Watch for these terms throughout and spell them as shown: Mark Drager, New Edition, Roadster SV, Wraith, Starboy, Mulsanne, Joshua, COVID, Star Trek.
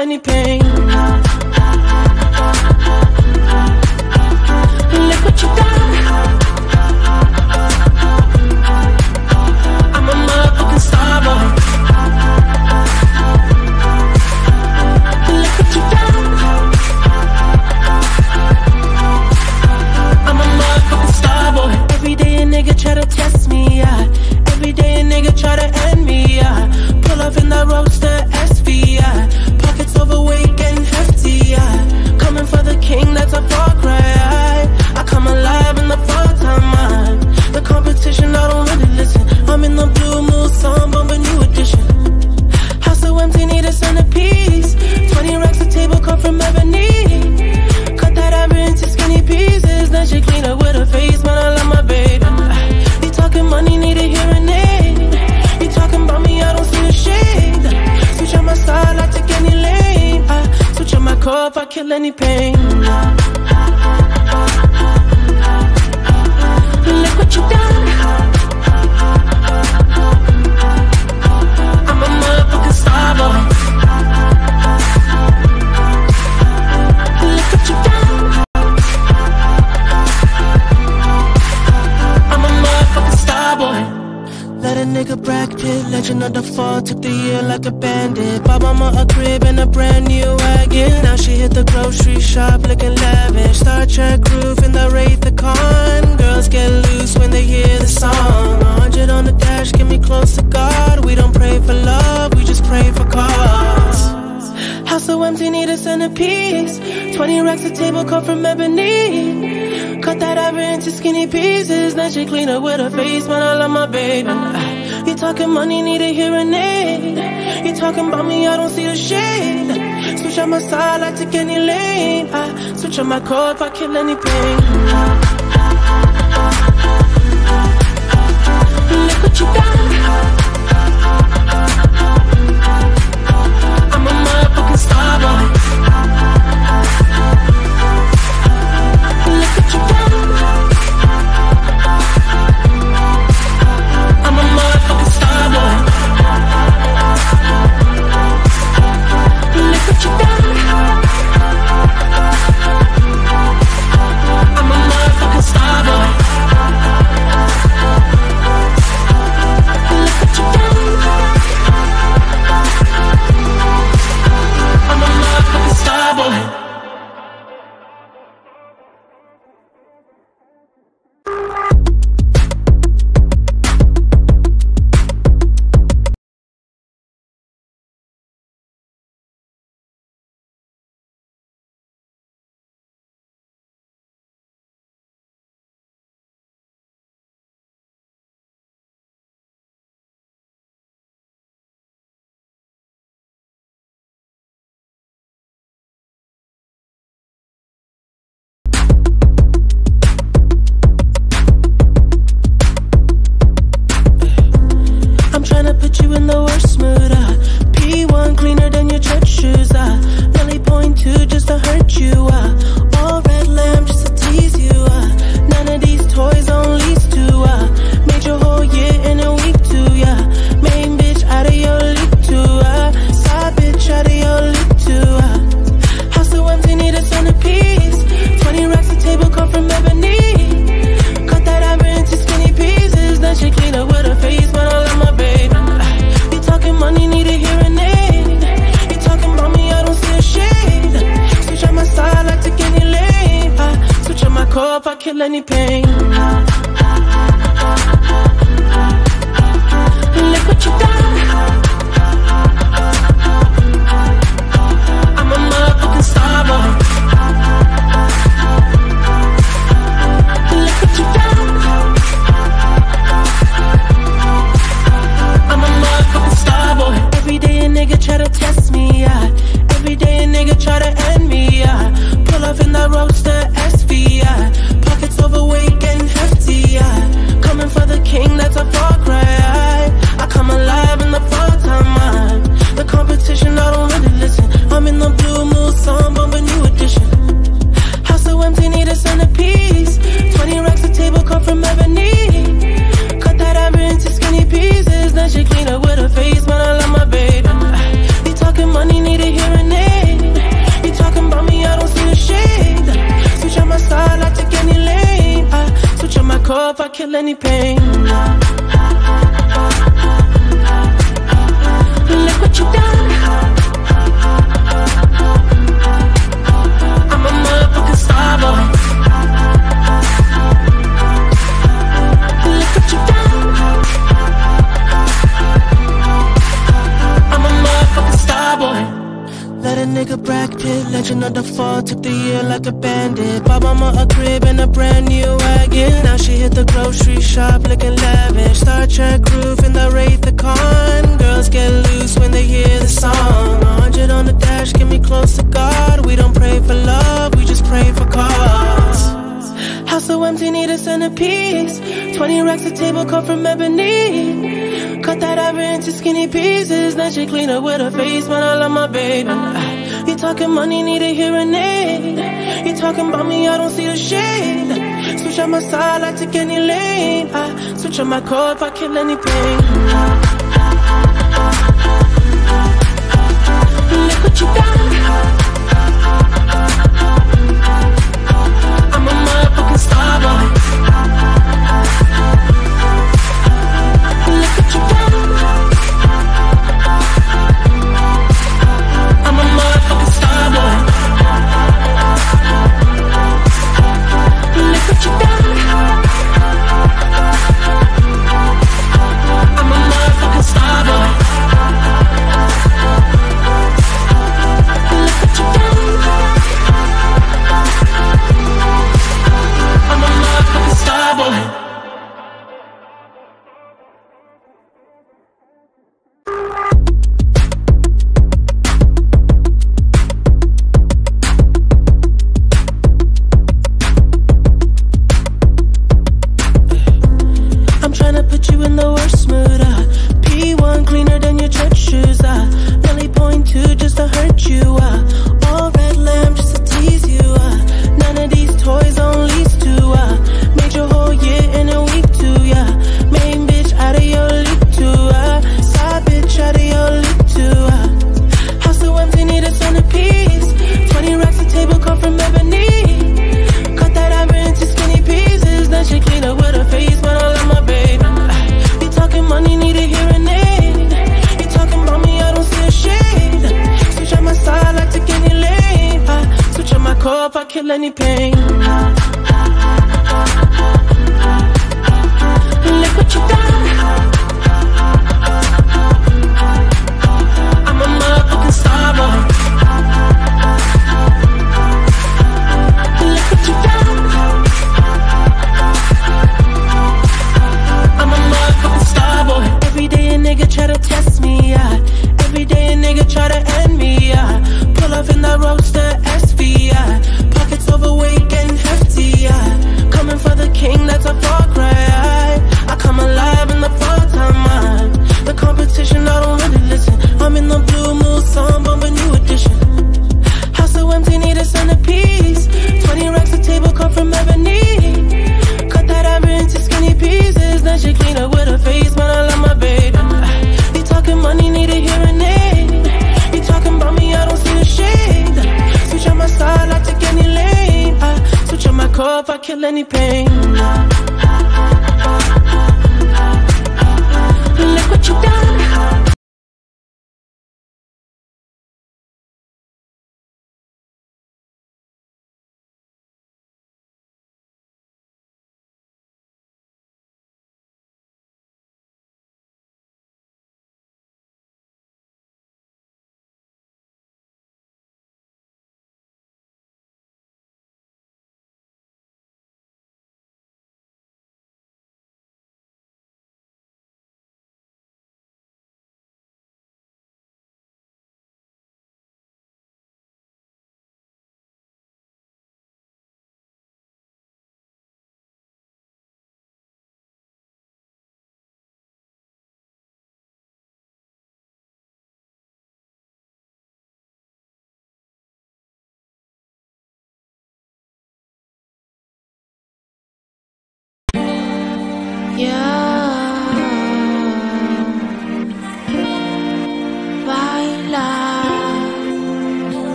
any pain. Look what you've done. I'm a motherfucking starboy. Look what you've done. I'm a motherfucking starboy. Every day a nigga try to test me, yeah. Every day a nigga try to end me, yeah. Pull up in that Roadster SV, yeah. Pockets overweight, getting hefty, yeah. Coming for the king, that's a far cry. I come alive in the part-time mind. The competition, I don't really listen. I'm in the blue Mulsanne, bumping New Edition. House so empty, need a centerpiece. 20 racks a table, come from ebony. Cut that amber into skinny pieces. Then she clean up with her face, man, I love my baby. You talking money, need a hearing aid. You talking about me, I don't see a shade. Switch on my side, I take any lane. I switch on my core if I kill any pain. Look what you done. I'm a motherfucking starboy. Look what you done. I'm a motherfucking starboy. Let a nigga bracket, legend of the fall, took the year like a bandit. Bought mama a crib and a brand new wagon. Now she hit the grocery shop looking lavish. Star Trek groove in the Wraith, the con. Girls get loose when they hear the song. 100 on the dash, get me close to God. We don't pray for love, we just pray for cause. House so empty, need a centerpiece. 20 racks a table, cut from ebony. Cut that ivory into skinny pieces. Then she clean up with her face, man, I love my baby. You talking money, need a hearing aid. You talking about me, I don't see the shade. Switch on my side, I take any lane. I switch on my core if I kill any pain. Look what you done. I'm a motherfucking starboy. Look what you done. I'm a motherfucking starboy. Look what you done. I'm a motherfucking love, I kill any pain. Look what you done. I'm a motherfucking starboy. Look what you done. I'm a motherfucking starboy. Let a nigga bracket, legend of the fall, took the year like a bandit. Bought mama a crib and a brand new wagon. Now she hit the grocery shop looking lavish. Star Trek groove in the Wraith, the con. Girls get loose when they hear the song. 100 on the dash, get me close to God. We don't pray for love, we just pray for cause. House so empty, need a centerpiece. 20 racks a table cut from ebony. Cut that ever into skinny pieces. Now she clean up with her face, man, I love my baby. You talking money, need a hearing aid. You talking about me, I don't see the shade. Switch on my side, I take any lane. I switch on my core if I kill any pain. Look what you done. I'm a motherfucking starboy.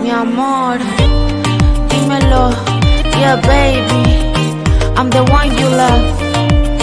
Mi amor, dímelo, yeah baby, I'm the one you love.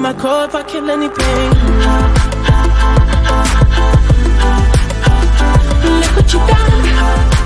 My core if I kill anything. Look what you done.